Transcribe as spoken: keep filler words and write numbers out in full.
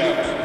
out.